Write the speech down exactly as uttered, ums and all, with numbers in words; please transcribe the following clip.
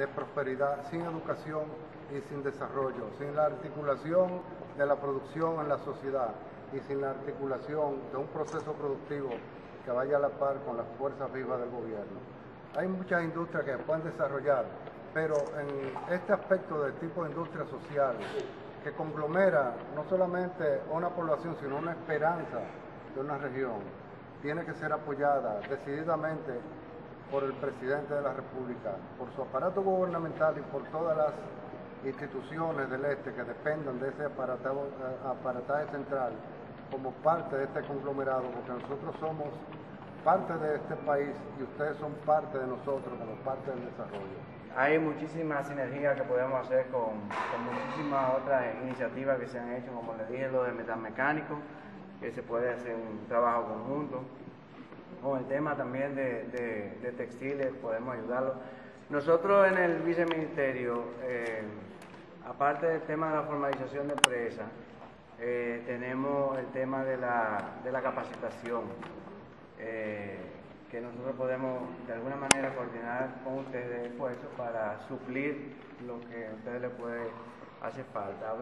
de prosperidad sin educación y sin desarrollo, sin la articulación de la producción en la sociedad y sin la articulación de un proceso productivo que vaya a la par con las fuerzas vivas del gobierno. Hay muchas industrias que pueden desarrollar, pero en este aspecto del tipo de industria social que conglomera no solamente una población, sino una esperanza de una región, tiene que ser apoyada decididamente por el presidente de la República, por su aparato gubernamental y por todas las instituciones del este que dependan de ese aparataje central como parte de este conglomerado, porque nosotros somos parte de este país y ustedes son parte de nosotros, como parte del desarrollo. Hay muchísimas sinergias que podemos hacer con, con muchísimas otras iniciativas que se han hecho, como les dije, lo de metalmecánico, que se puede hacer un trabajo conjunto. Con el tema también de, de, de textiles podemos ayudarlos. Nosotros en el viceministerio, eh, aparte del tema de la formalización de empresas, eh, tenemos el tema de la, de la capacitación, eh, que nosotros podemos de alguna manera coordinar con ustedes esfuerzos para suplir lo que a ustedes les puede hacer falta.